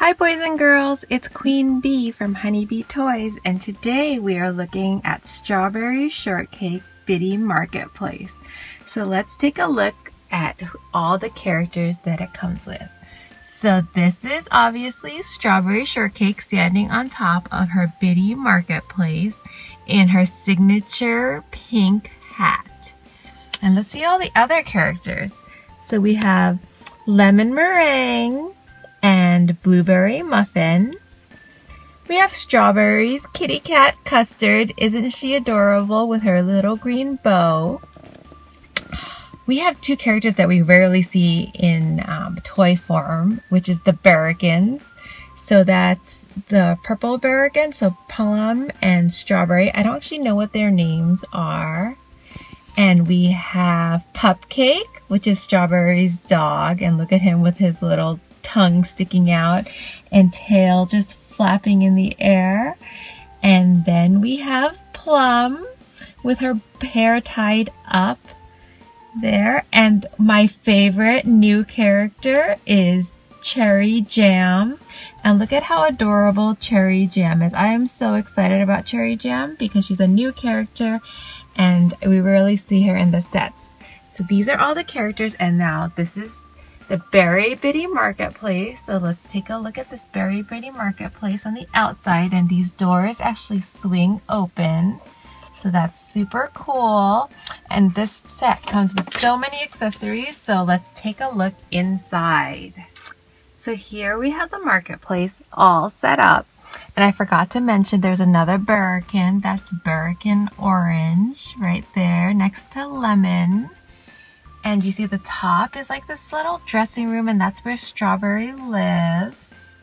Hi boys and girls, it's Queen Bee from Honeybee Toys, and today we are looking at Strawberry Shortcake's Bitty Marketplace. So let's take a look at all the characters that it comes with. So this is obviously Strawberry Shortcake standing on top of her Bitty Marketplace in her signature pink hat. And let's see all the other characters. So we have Lemon Meringue and Blueberry Muffin. We have Strawberries, Kitty Cat Custard. Isn't she adorable with her little green bow? We have two characters that we rarely see in toy form, which is the Berrigans. So that's the purple Berrigan, so Plum and Strawberry. I don't actually know what their names are. And we have Pup Cake, which is Strawberry's dog, and look at him with his little tongue sticking out and tail just flapping in the air. And then we have Plum with her hair tied up there. And my favorite new character is Cherry Jam, and look at how adorable Cherry Jam is. I am so excited about Cherry Jam because she's a new character and we rarely see her in the sets. So these are all the characters, and now this is the Berry Bitty Marketplace. So let's take a look at this Berry Bitty Marketplace on the outside, and these doors actually swing open. So that's super cool. And this set comes with so many accessories. So let's take a look inside. So here we have the marketplace all set up. And I forgot to mention there's another Burrican. That's Burrican Orange right there next to Lemon. And you see the top is like this little dressing room, and that's where Strawberry lives.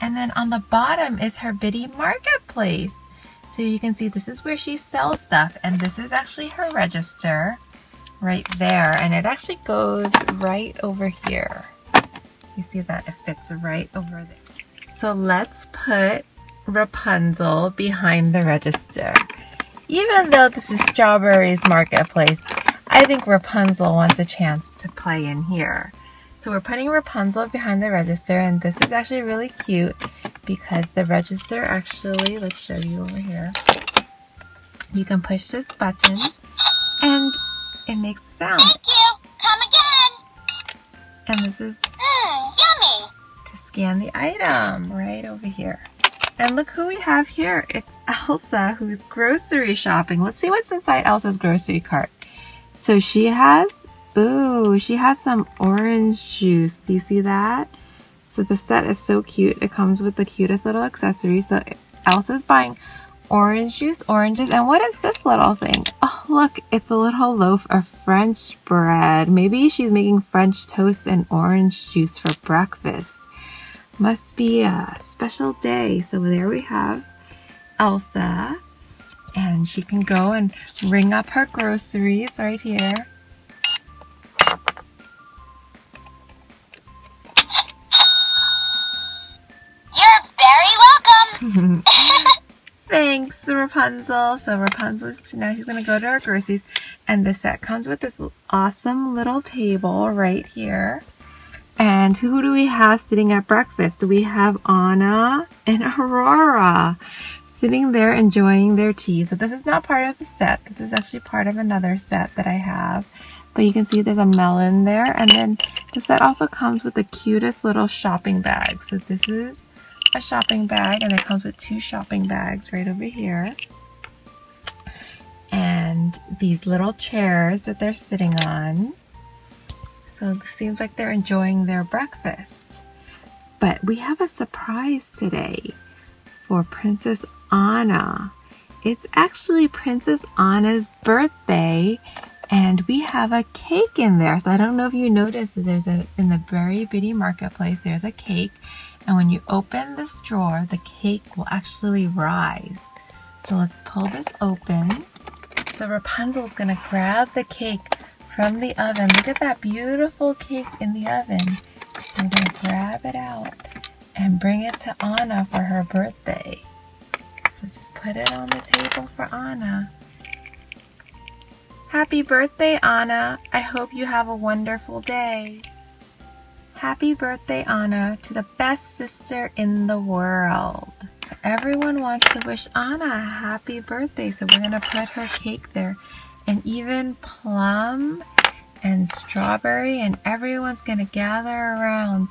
And then on the bottom is her Bitty Marketplace. So you can see this is where she sells stuff, and this is actually her register right there. And it actually goes right over here. You see that it fits right over there. So let's put Rapunzel behind the register. Even though this is Strawberry's marketplace, I think Rapunzel wants a chance to play in here. So we're putting Rapunzel behind the register, and this is actually really cute because the register actually, let's show you over here, you can push this button and it makes a sound. Thank you! Come again! And this is yummy! To scan the item right over here. And look who we have here. It's Elsa, who's grocery shopping. Let's see what's inside Elsa's grocery cart. So she has, ooh, she has some orange juice. Do you see that? So the set is so cute. It comes with the cutest little accessories. So Elsa's buying orange juice, oranges, and what is this little thing? Oh, look, it's a little loaf of French bread. Maybe she's making French toast and orange juice for breakfast. Must be a special day. So there we have Elsa. And she can go and ring up her groceries right here. You're very welcome! Thanks, Rapunzel. So Rapunzel's now she's gonna go to her groceries, and the set comes with this awesome little table right here. And who do we have sitting at breakfast? We have Anna and Aurora sitting there enjoying their tea. So this is not part of the set. This is actually part of another set that I have. But you can see there's a melon there. And then the set also comes with the cutest little shopping bag. So this is a shopping bag, and it comes with two shopping bags right over here. And these little chairs that they're sitting on. So it seems like they're enjoying their breakfast. But we have a surprise today for Princess Anna. It's actually Princess Anna's birthday, and we have a cake in there. So I don't know if you noticed that there's a, in the Berry Bitty Marketplace, there's a cake, and when you open this drawer, the cake will actually rise. So let's pull this open. So Rapunzel's gonna grab the cake from the oven. Look at that beautiful cake in the oven. We're gonna grab it out and bring it to Anna for her birthday. So just put it on the table for Anna. Happy birthday, Anna. I hope you have a wonderful day. Happy birthday, Anna, to the best sister in the world. So everyone wants to wish Anna a happy birthday, so we're gonna put her cake there. And even Plum and Strawberry, and everyone's gonna gather around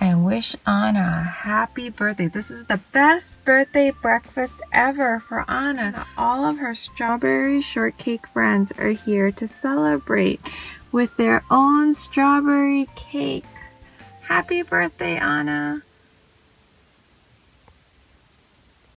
and wish Anna a happy birthday. This is the best birthday breakfast ever for Anna. All of her Strawberry Shortcake friends are here to celebrate with their own strawberry cake. Happy birthday, Anna!